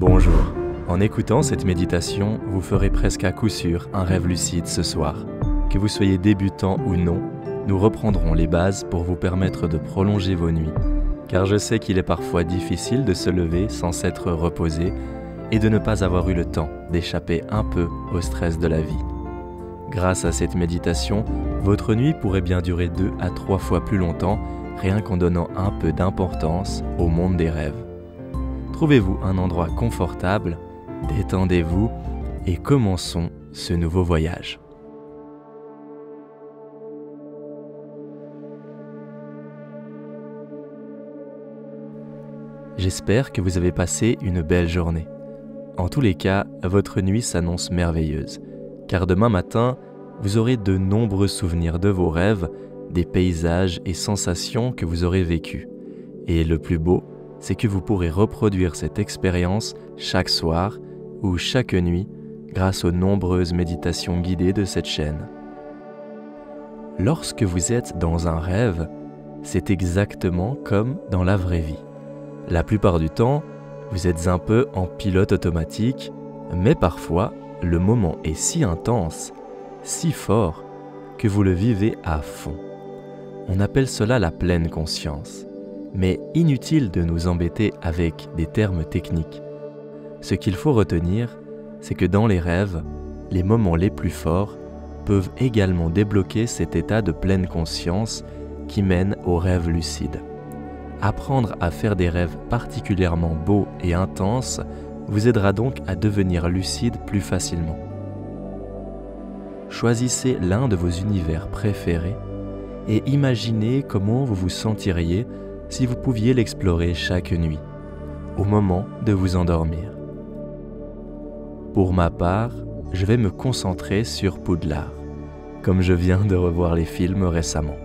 Bonjour. En écoutant cette méditation, vous ferez presque à coup sûr un rêve lucide ce soir. Que vous soyez débutant ou non, nous reprendrons les bases pour vous permettre de prolonger vos nuits. Car je sais qu'il est parfois difficile de se lever sans s'être reposé et de ne pas avoir eu le temps d'échapper un peu au stress de la vie. Grâce à cette méditation, votre nuit pourrait bien durer 2 à 3 fois plus longtemps, rien qu'en donnant un peu d'importance au monde des rêves. Trouvez-vous un endroit confortable, détendez-vous et commençons ce nouveau voyage. J'espère que vous avez passé une belle journée. En tous les cas, votre nuit s'annonce merveilleuse, car demain matin, vous aurez de nombreux souvenirs de vos rêves, des paysages et sensations que vous aurez vécues. Et le plus beau, c'est que vous pourrez reproduire cette expérience chaque soir ou chaque nuit grâce aux nombreuses méditations guidées de cette chaîne. Lorsque vous êtes dans un rêve, c'est exactement comme dans la vraie vie. La plupart du temps, vous êtes un peu en pilote automatique, mais parfois, le moment est si intense, si fort, que vous le vivez à fond. On appelle cela la pleine conscience, mais inutile de nous embêter avec des termes techniques. Ce qu'il faut retenir, c'est que dans les rêves, les moments les plus forts peuvent également débloquer cet état de pleine conscience qui mène au rêve lucide. Apprendre à faire des rêves particulièrement beaux et intenses vous aidera donc à devenir lucide plus facilement. Choisissez l'un de vos univers préférés et imaginez comment vous vous sentiriez si vous pouviez l'explorer chaque nuit, au moment de vous endormir. Pour ma part, je vais me concentrer sur Poudlard, comme je viens de revoir les films récemment.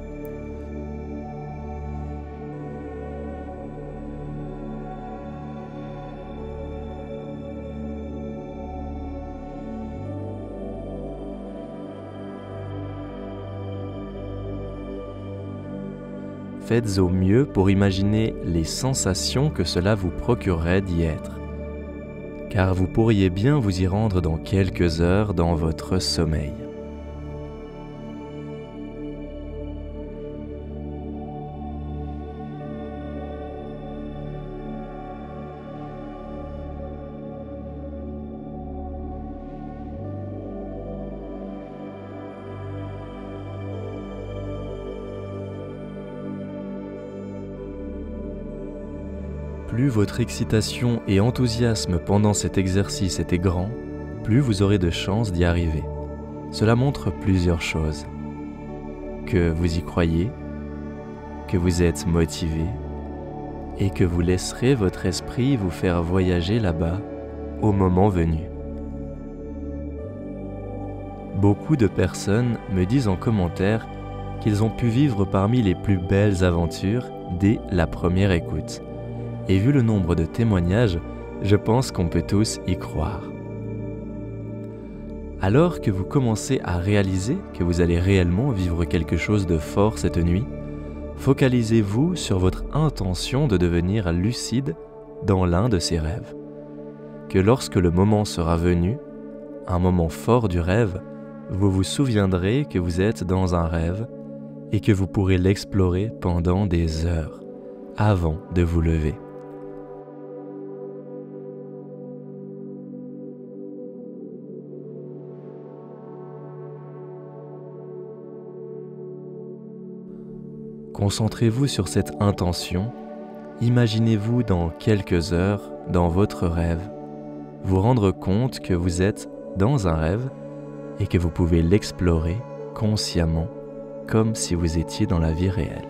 Faites au mieux pour imaginer les sensations que cela vous procurerait d'y être, car vous pourriez bien vous y rendre dans quelques heures dans votre sommeil. Plus votre excitation et enthousiasme pendant cet exercice était grand, plus vous aurez de chances d'y arriver. Cela montre plusieurs choses. Que vous y croyez, que vous êtes motivé, et que vous laisserez votre esprit vous faire voyager là-bas au moment venu. Beaucoup de personnes me disent en commentaire qu'ils ont pu vivre parmi les plus belles aventures dès la première écoute. Et vu le nombre de témoignages, je pense qu'on peut tous y croire. Alors que vous commencez à réaliser que vous allez réellement vivre quelque chose de fort cette nuit, focalisez-vous sur votre intention de devenir lucide dans l'un de ces rêves. Que lorsque le moment sera venu, un moment fort du rêve, vous vous souviendrez que vous êtes dans un rêve et que vous pourrez l'explorer pendant des heures avant de vous lever. Concentrez-vous sur cette intention, imaginez-vous dans quelques heures dans votre rêve, vous rendre compte que vous êtes dans un rêve et que vous pouvez l'explorer consciemment comme si vous étiez dans la vie réelle.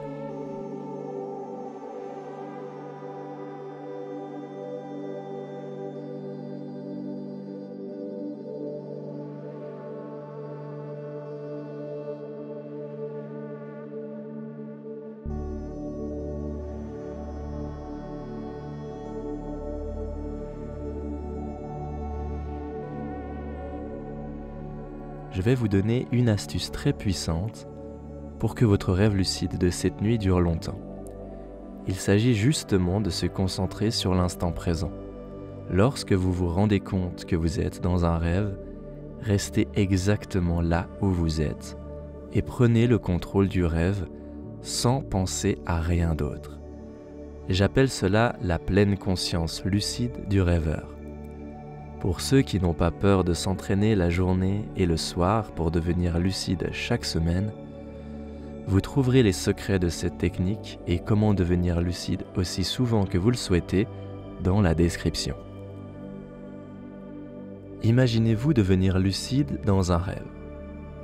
Je vais vous donner une astuce très puissante pour que votre rêve lucide de cette nuit dure longtemps. Il s'agit justement de se concentrer sur l'instant présent. Lorsque vous vous rendez compte que vous êtes dans un rêve, restez exactement là où vous êtes et prenez le contrôle du rêve sans penser à rien d'autre. J'appelle cela la pleine conscience lucide du rêveur. Pour ceux qui n'ont pas peur de s'entraîner la journée et le soir pour devenir lucide chaque semaine, vous trouverez les secrets de cette technique et comment devenir lucide aussi souvent que vous le souhaitez dans la description. Imaginez-vous devenir lucide dans un rêve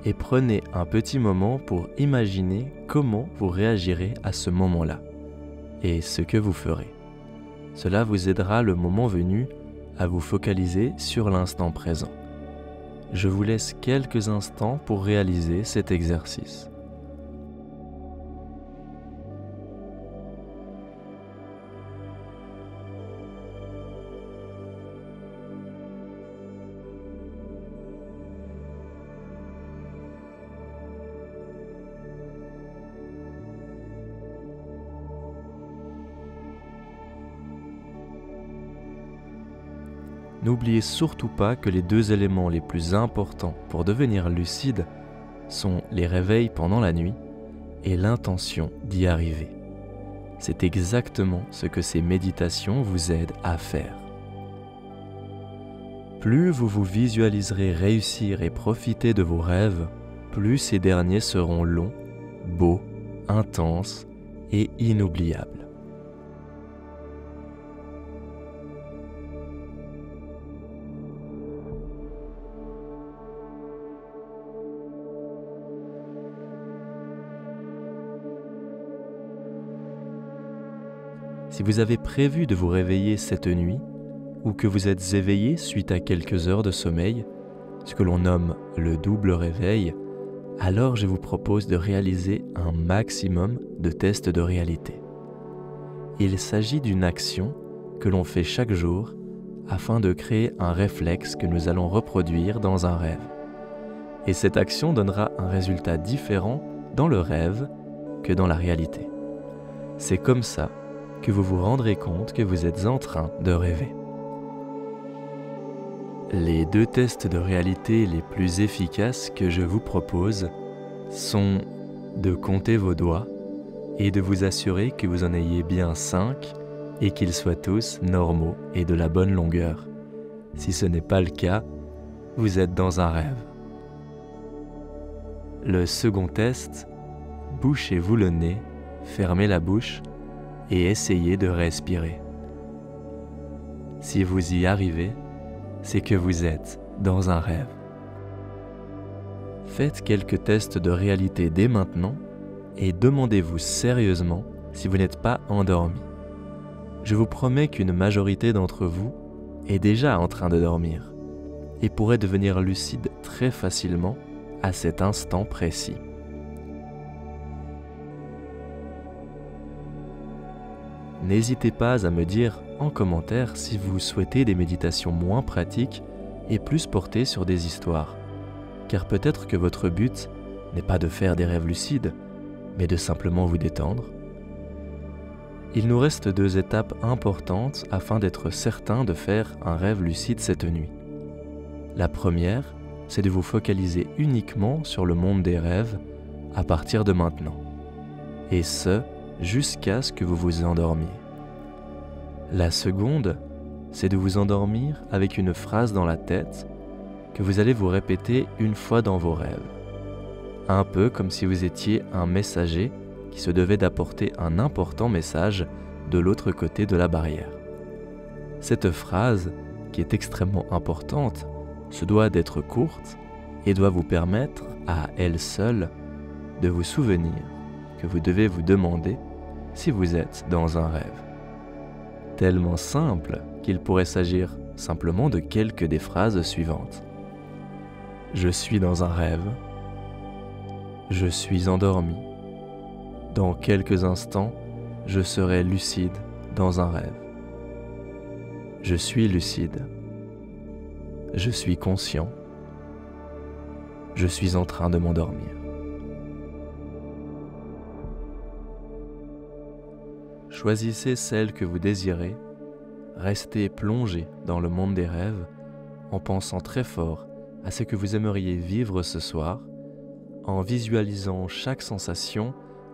et prenez un petit moment pour imaginer comment vous réagirez à ce moment-là et ce que vous ferez. Cela vous aidera le moment venu à vous focaliser sur l'instant présent. Je vous laisse quelques instants pour réaliser cet exercice. N'oubliez surtout pas que les deux éléments les plus importants pour devenir lucide sont les réveils pendant la nuit et l'intention d'y arriver. C'est exactement ce que ces méditations vous aident à faire. Plus vous vous visualiserez réussir et profiter de vos rêves, plus ces derniers seront longs, beaux, intenses et inoubliables. Si vous avez prévu de vous réveiller cette nuit, ou que vous êtes éveillé suite à quelques heures de sommeil, ce que l'on nomme le double réveil, alors je vous propose de réaliser un maximum de tests de réalité. Il s'agit d'une action que l'on fait chaque jour afin de créer un réflexe que nous allons reproduire dans un rêve. Et cette action donnera un résultat différent dans le rêve que dans la réalité. C'est comme ça que vous vous rendrez compte que vous êtes en train de rêver. Les deux tests de réalité les plus efficaces que je vous propose sont de compter vos doigts et de vous assurer que vous en ayez bien 5 et qu'ils soient tous normaux et de la bonne longueur. Si ce n'est pas le cas, vous êtes dans un rêve. Le second test, bouchez-vous le nez, fermez la bouche et essayez de respirer. Si vous y arrivez, c'est que vous êtes dans un rêve. Faites quelques tests de réalité dès maintenant et demandez-vous sérieusement si vous n'êtes pas endormi. Je vous promets qu'une majorité d'entre vous est déjà en train de dormir et pourrait devenir lucide très facilement à cet instant précis. N'hésitez pas à me dire en commentaire si vous souhaitez des méditations moins pratiques et plus portées sur des histoires, car peut-être que votre but n'est pas de faire des rêves lucides, mais de simplement vous détendre. Il nous reste deux étapes importantes afin d'être certain de faire un rêve lucide cette nuit. La première, c'est de vous focaliser uniquement sur le monde des rêves à partir de maintenant, et ce, jusqu'à ce que vous vous endormiez. La seconde, c'est de vous endormir avec une phrase dans la tête que vous allez vous répéter une fois dans vos rêves, un peu comme si vous étiez un messager qui se devait d'apporter un important message de l'autre côté de la barrière. Cette phrase, qui est extrêmement importante, se doit d'être courte et doit vous permettre à elle seule de vous souvenir que vous devez vous demander si vous êtes dans un rêve. Tellement simple qu'il pourrait s'agir simplement de quelques des phrases suivantes. Je suis dans un rêve. Je suis endormi. Dans quelques instants, je serai lucide dans un rêve. Je suis lucide. Je suis conscient. Je suis en train de m'endormir. Choisissez celle que vous désirez, restez plongé dans le monde des rêves en pensant très fort à ce que vous aimeriez vivre ce soir, en visualisant chaque sensation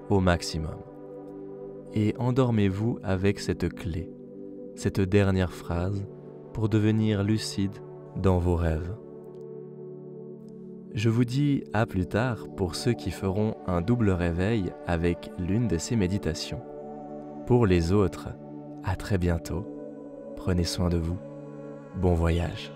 au maximum. Et endormez-vous avec cette clé, cette dernière phrase, pour devenir lucide dans vos rêves. Je vous dis à plus tard pour ceux qui feront un double réveil avec l'une de ces méditations. Pour les autres, à très bientôt. Prenez soin de vous. Bon voyage.